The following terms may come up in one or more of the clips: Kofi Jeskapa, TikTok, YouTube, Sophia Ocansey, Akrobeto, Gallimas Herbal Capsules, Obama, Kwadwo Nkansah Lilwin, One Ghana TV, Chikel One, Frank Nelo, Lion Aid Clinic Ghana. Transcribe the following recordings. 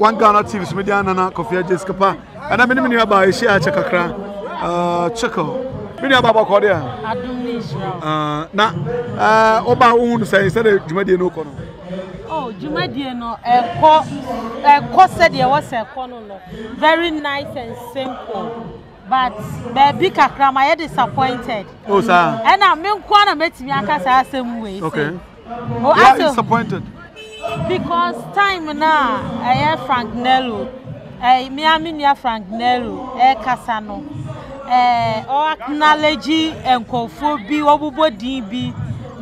One Ghana TV is media nana Kofi Jeskapa. And I'm in about a share chakra. Chako. Media Baba Korea. I don't need you. Oba Oon says, Jumadi no Kono. Oh, Jumadi no. Cossadi was a Kono. Very nice and simple. But baby Kakram, I am disappointed. Oh, sir. And I'm going to meet me the same way. Okay. Oh, I am disappointed. Because time now, I am Frank Nelo. I am Frank Nelo. I am Casano. I acknowledge and confobi obubo dibi.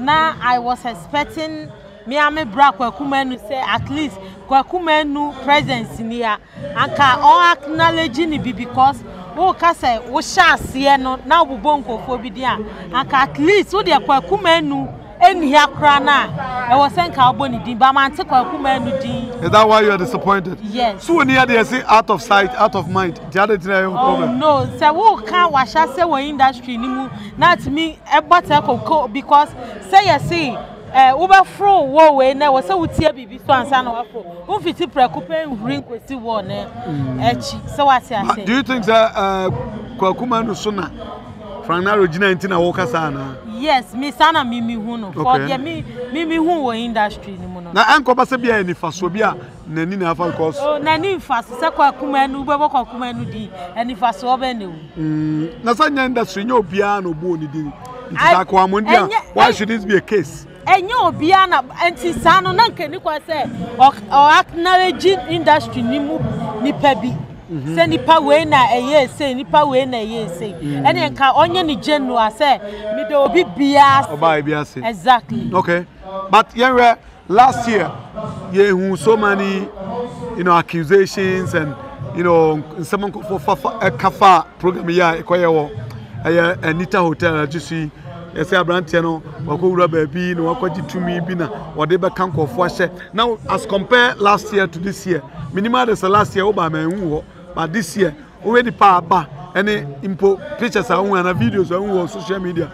Now I was expecting me am bra kwakumenu say at least kwakumenu presence in here. Anka all acknowledging it because. Oh, Cassa, we shall see no now. We won't go for Bidia. And at least what they are Kumenu and here crana. I was saying Carboni, the Baman took a Kumenu. Is that why you are disappointed? Yes. So near they say out of sight, out of mind. The other thing I have a problem. Oh, no, so what can wash us away industry? Not me, a butter because say, I see. Overflow war now was so tear baby so and sana who fit preoccupy ring kwesti war na echi so what I say. Do you think that kwakuma no sona Frank Nelo Gina nti na wo kasa na? Yes, me sana mimi hu no for the me hu wo industry ni mo no na anko ba se bia ni faso bia na ni na afa cause oh na ni faso se kwakuma no be kwakuma no di ani faso be ne wo na sa nya industry nya obia na obo ni di why should this be a case? And you be an anti-sano, none can you say, or acknowledging industry, ni pebi. Send the power na a year, say, Nipa Wayne a year, say, and then Onion in general, say, Middle Bias. Exactly. Okay. But yeah, last year, yeah, so many, accusations and, someone for a kafa program, yeah, a Nita hotel, you see. Yes, I brand channel. Wakura baby, no wakwaji to me bina. Whatever can go for share. Now, as compared last year to this year, minimal there's a last year over my own, but this year already power bar any import pictures are on and videos are on social media.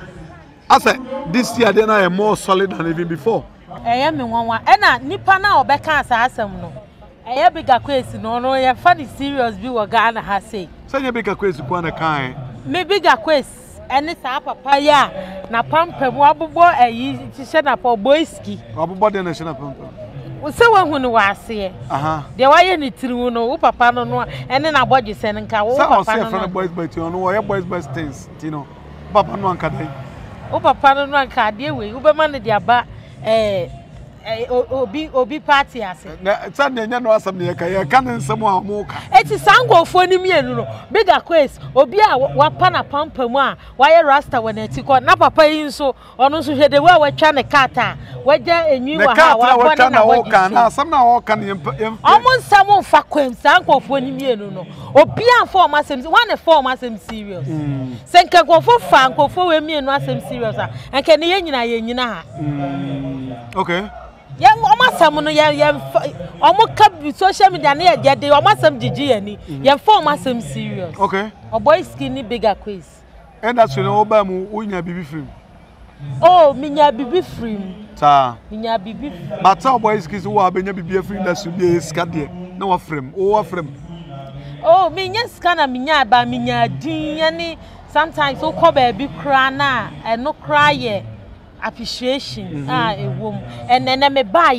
I said this year then I am more solid than even before. I am in one. Ena nipana or beckons asam no. I have bigger question. No, you're funny serious. Be what Ghana has say. So you bigger question, one kind. Maybe bigger question. And it's a papaya, na pamper, wobble, and you send up a boyski. Wobble, and I send up pamper. So, one who was here. Aha, there were any true no, papa, no, and then I bought you sending cow. I'll say from the boys by two, no, I boys by stains, Tino. Papa, no, papa, no, can't deal with Uberman, dear, but Obi party as it. Sunday, no, I can't someone more. It is Sango for me, bigger quest, Obia, Wapana Pampama, why Rasta when it's called Napa paying so, or no, so they were Chana Kata, whether a new Kata, somehow can almost someone Faquin, Sanko for Nimino, Obia for Massams, one of four Massam serious. Sanko for Fanko for me and Massam serious, and can Yenina. Okay. Young almost someone, almost cup with social media near yet they almost some DG and you form some serious. Okay. A boy skinny bigger quiz. And that's when Obama will be free. Oh, Minya be free. Ta Minya be free. But some boys kids who are being a free that should be a scadia. No, a frame, oh, a frame. Oh, Minya scanner, Minya by Minya D. Sometimes so call baby crana and no cry. Appreciation, a woman, and then I may buy,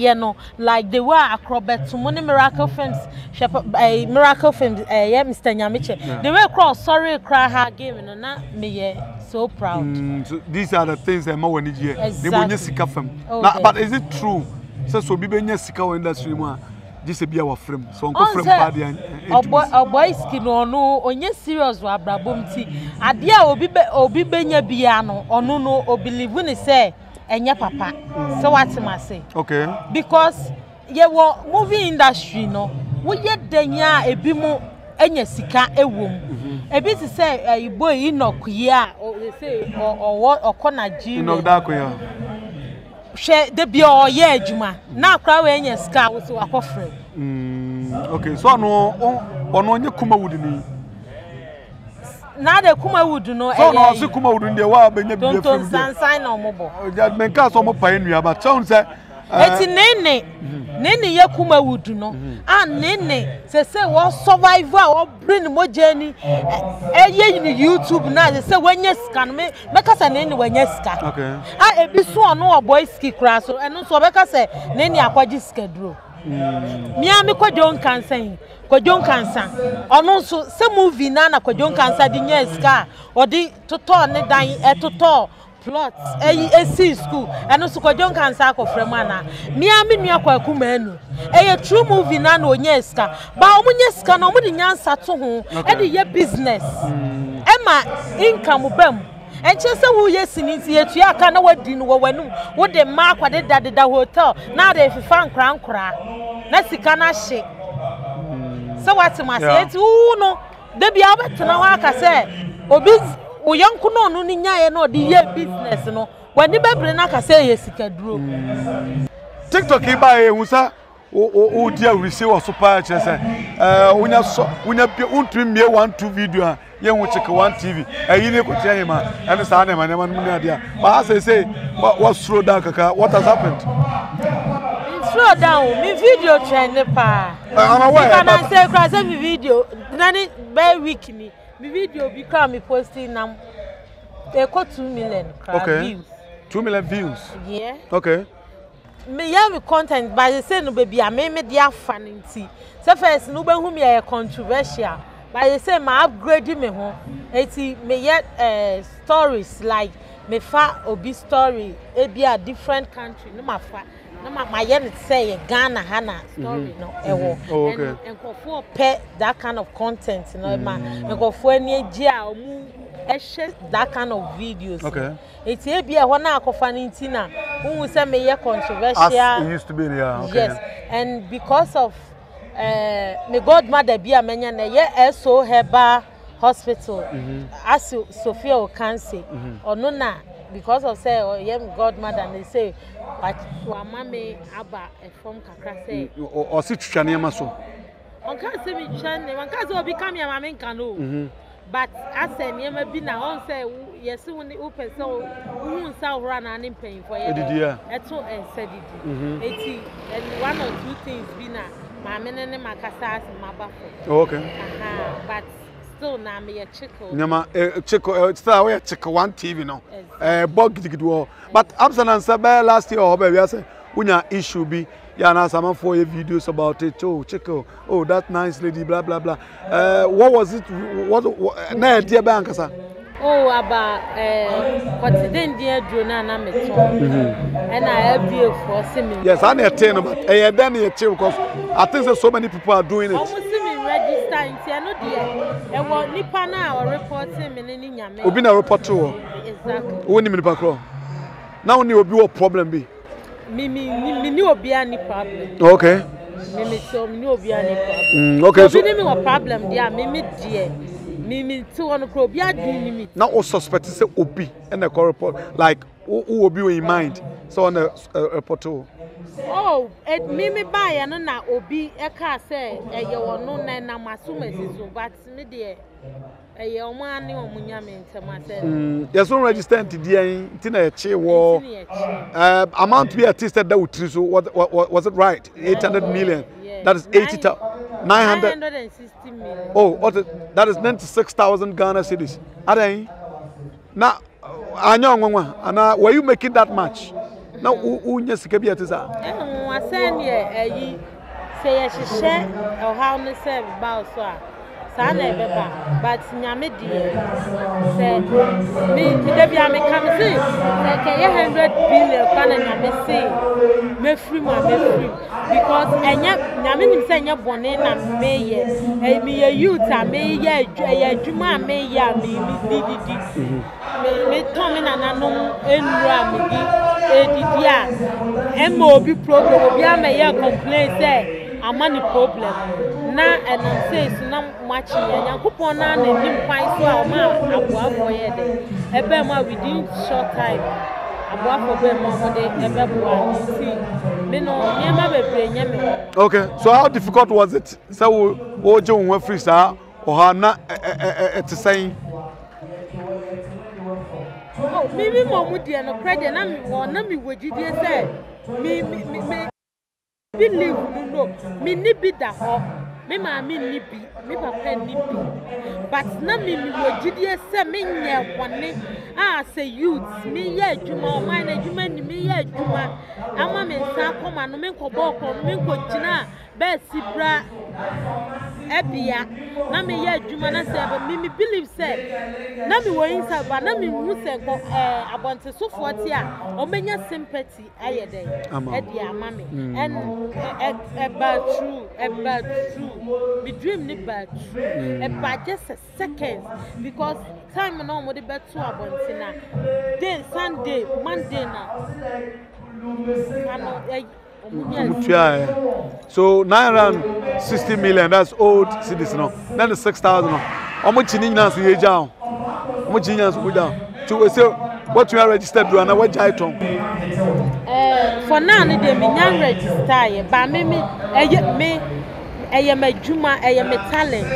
like they were acrobat to many miracle films, a miracle film, a Mr. Nyamiche. They were cross, sorry, cry hard game, and not me so proud. So these are the things that more need here. They will just sick of them. But is it true? So, so be when you sick our industry, this will be our frame. So, Uncle Frame Party and a boy skin or no, or yes, serious, or Brabum tea. A dear Obi Benya Biano, or no, or believe when he say, and your papa. So, what am I say? Okay, because you were movie industry, no, we yet then ya a bimo. Any sika ewo e bi ti say igbo yi nok ya o say owo okona ji nok da ko ya she de bi o ye ejuma na akra we enye sika wo so akofre okay so no ono onye kuma wudu ni na de kuma wudu no so no so kuma wudu nde wa benye bi don't sign on mobo judgment ka so mo pa enu aba so say eti nene Nene ya kuma wudu no. Ah nene se wo survive or bring mo journey. Eye ni YouTube na se wenye scan me beka se nene wenye scan. Okay. Ah ebi so no boy ski kra so eno so beka se nene akwaji schedule. Mia me kwadon kansan. Kwadon kansan. Ono so se movie na na kwadon kansan di nya scan. Odi toto ne dan e toto plots AC school and also John cancer of Fremana. Miami Kumenu. A true movie nan or Yeska. But Munyeska no Munian Satu and the year business. Emma income bem. And just a yes in his year can't wait dinner what the mark what did that the hotel. Now they found crown cra. That's the canna shake. So what's my say? Oh no, they be out to now I say. Obis. Young Kuno, no, no, the year business, no. When the Babylon can say, yes, it can draw. TikTok, by Usa, oh, dear, we see what super chess. When I put 3 million 1 2 video, you will check One TV, and you look at him, and the son of my idea. But as I say, what's through down, what has happened? Slow down, me video trend, pa. I'm aware. Can I say, cross every video, Nanny, very weak me. My video become posting now. They got 2 million views. 2 million views. Yeah. Okay. Me have content, but they say no baby. I made their funny. So first, no one whom I controversial, but they say my upgrade me home. It's me yet stories like me far obi story. It be a different country. No my far. No my yet say Ghana Hana story. No. Oh okay. And go for pet that kind of content. You know man. And go for any that kind of videos. Okay. It's a be a one hour confantina. Who say me yet controversial? As it used to be yeah. Okay. Yes. And because of my godmother be a mention yeah so Herbal Hospital. As Sophia Ocansey. Or no na. Because of say, oh, yeah, godmother, they say, but Wamame Abba from Kakra say, or sit Chanemaso. One can't say me Chane, one can't become your mamma canoe. But I say, never been a home say, yes, soon the open so won't sell run an impaying for you. That's all and said it. And 1 or 2 things, Bina, my men and my Casas and my buffet. Okay. But still, now me a chico. Nama, chico, it's that way. Chico One TV now. Bog it go. But Absalom Sabah last year, or baby, I said, "Unya issue be." Yana someone for your videos about it. Oh, chico. Oh, that nice lady. Blah blah blah. What was it? What? Na dear bank, sir. Oh, about considering dear Jonah na meton. And I have you for semi. Yes, I need 10 but I then need 10 because I think that so many people are doing it. I know the one Nipana or reporting and we've been a reporter. Exactly. Only me background. Now you will be what problem be? Me, you will be any problem. Okay. Me, so you will be any problem. Okay, so you know problem, dear. Me, dear. Me, too, on the crop. Yeah, me. Now, all suspect is Obi and the report like who will be in mind. So on the reporter. Oh, it me buy and na Obi a car say you are no na masumes, but media a young man or Munyam to myself. There's no registered today, Tina Che war amount to be attested that would treasure what was it right? 800 million. Yeah. That is 960 million. Oh, what that is 96,000 Ghana cedis. Are they now? I know, and were you making that much? Now, who just kept it as I send ye a say, I should share or how many serve Bowser. Sana, but Yamid said, Me, the Yamid comes in, like 800 billion, and Yamid say, Me free, my free, because I Yamin send your bonnet and may yes, and me a youth, I may yet, a Juma may yam, me, me, Tom and I know, and Ram. And MOB problem, we are mayor complaints there. A money problem. Now, and I say, it's not much. And I hope on and didn't find so much. Within short time, about for more. Okay, so how difficult was it? So, Ojo and Wefri, sir, or Hana at the same. Maybe more would be an operator, and I'm one, and we would you say, me. believe no me nibi da ho me ma me nibi me papa nibi but na me mi wogidie se me nye woni ah say youth me ye adwuma o man adwuma ni me ye adwuma ama me nsa akoma no me nkobo okon me nkogina be sibra ebia na me ye adwuma na se me believe se na me wo inside ba na me hu se ko abonte sofo ti a o menya sympathy aye dey e dia ama me and about true me dream ni but about just a second because time no mo dey bet to abonte na then Sunday Monday na so 960 million, that's old citizen. Then the 6,000. How much you need to go down? How much you need to go down? To say what you are registered to and what you are doing. For now, they may not register, but I am a juma, I am a talent.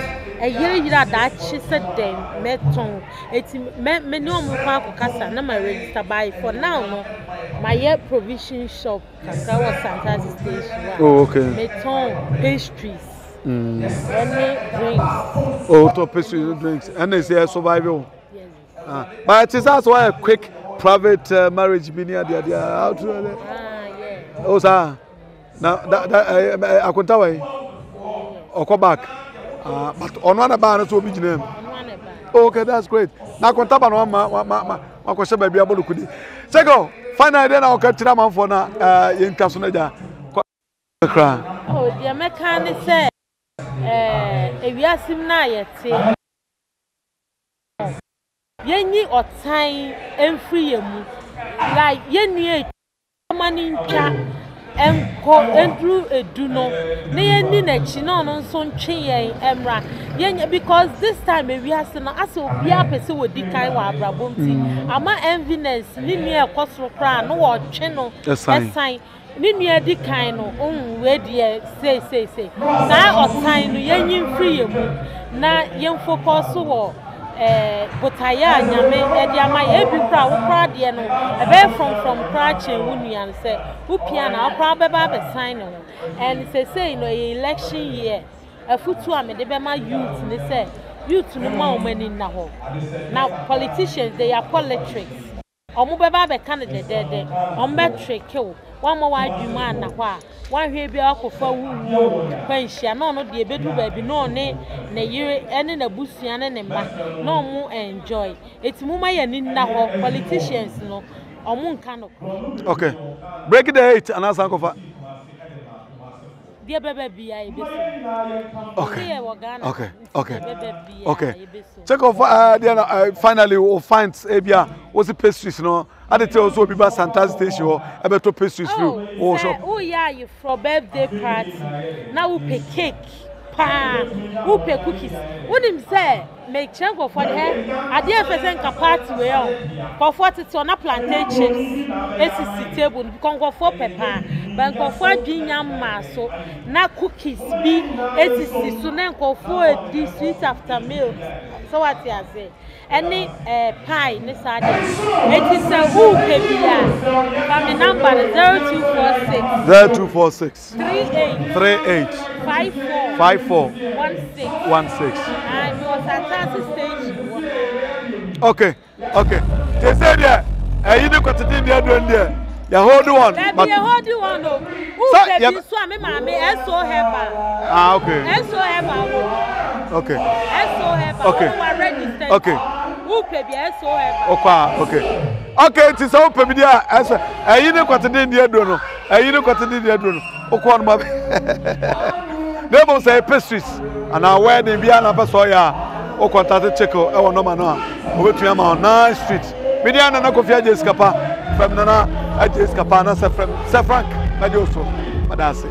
A year that she said, then met tongue. It's me no more Casa, no, my register by for now. My year provision shop, Casawa Santa Station. Oh, okay. Meton pastries and drinks. Oh, top pastries and drinks. And it's a survival. Yes. But it's also a quick private marriage. Been here, they are out. Yeah. Oh, sir. Now that I can tell you, I'll come back. But on one about to be named. Okay, that's great. Now, contact one, my question may be able to do it. Second, finally, then I'll catch them for now in Casanaja. Oh, the mechanic said, if you ask him now, you or time and free like you need money. Andrew Duno, near Ninechino, on some chain, Emra. Because this time, we have to ask you, a person with the kind of Brabunti. Am I envious? Linear Costro Crown, no channel, a sign. Linear the kind of own way, dear, say. Now, or sign, you're free. Now, young for possible. But I am my every proud, you know, away from Pratchett, Union, say, Upiana, I'll probably sign on. And say, no election year, a foot to me, they be my youth, and they say, youth to the moment in Naho. Now, politicians, they are politics. Omubaba candidate, Ombetrick, kill one more white man, one here be alcohol for when she are not the bedroom baby, no name, nay, and in a bushian and back, no more enjoy. It's Mumma and in Naho, politicians, no, or Moon Cano. Okay, break the hate and ask Uncle. Dear baby, I be okay. Check off, finally, we'll find Abia. What's the pastries? No, I did tell also people Santa's station or about to pastries. Oh, yeah, you for birthday party. Now we pay cake, pan, we pay cookies. What him say? Make chunk of what hair. I dare present a party well for 40 on a plantain chips. It's table, Congo for pepper. Banko for Ginya Maso, na cookies be 86, so then go for this sweet after meal. So what you say? Any pie, Miss Adi. It is a who can be the number 0246 38 54 16 16. And your Santa stage. Okay. They said, yeah, you know what to do there. The hold one. Hold one. Who can be swam? Mammy, and so have. Ah, okay. And so have. Okay. And so have. Okay. Okay. Who can be so have? Okay. It is open. You know what to do in the adorno. Never say pastries. And I wear the Viana Passoya. Oh, contact Checo. Oh, no, man. Over to your mouth. Nice street. Mediana Nakofia Jescapa. From Nana, I just Capana, Sir Frank, Majoso, Madasi.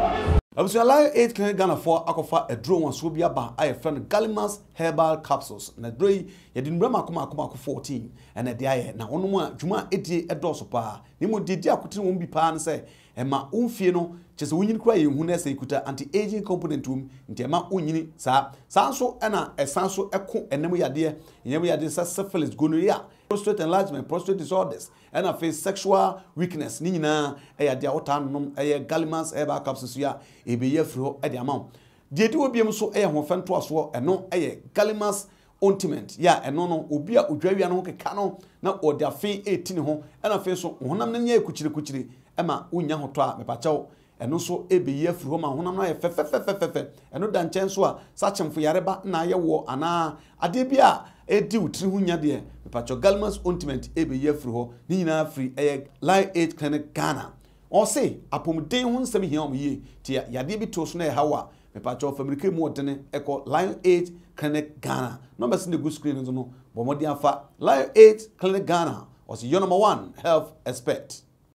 I was Lion Aid Clinic Ghana for Akofa, a drone, and Subia by I friend Gallimas Herbal Capsules. And a dray, you didn't remember Kumako 14, and a dia, now on one, Juma 88 at Dorsopa. Nemo did ya couldn't be pan, say, and my own fieno, just winning crying, who nest a cutter anti aging component room, in the amount winning, sir. Sanso, Anna, a Sanso, a co, and Nemuya dear, and Nemuya dear, Sir Phyllis Gunuria. prostate enlargement, prostate disorders, and I face sexual weakness. Nina, a dear autumn, a Gallimas Herbal Capsules, a beer through a amount. The two beam so air who fan to us war, and no a Gallimas ointment, ya, and no, ubia, udraviano, cano, now or their fee 18 home, and I face so one of ye kuchiri kuchiri, Emma, unya hotra, me pacho. And also a beer through home, and I'm a and no dan chance, such and for Yareba, Naya war, and a debia, a dew, Trihunya dear, but your Gallimas ointment, a beer through Nina Free Egg, Lion Aid Clinic Ghana. Or say, upon day 1 7 year, ye, dear Yadibi Tosne Hawa, a patch of American Morton, echo Lion Aid Clinic Ghana. Numbers in the good screen, no, but more dear fat, Lion Aid Clinic Ghana, was your number one health expert.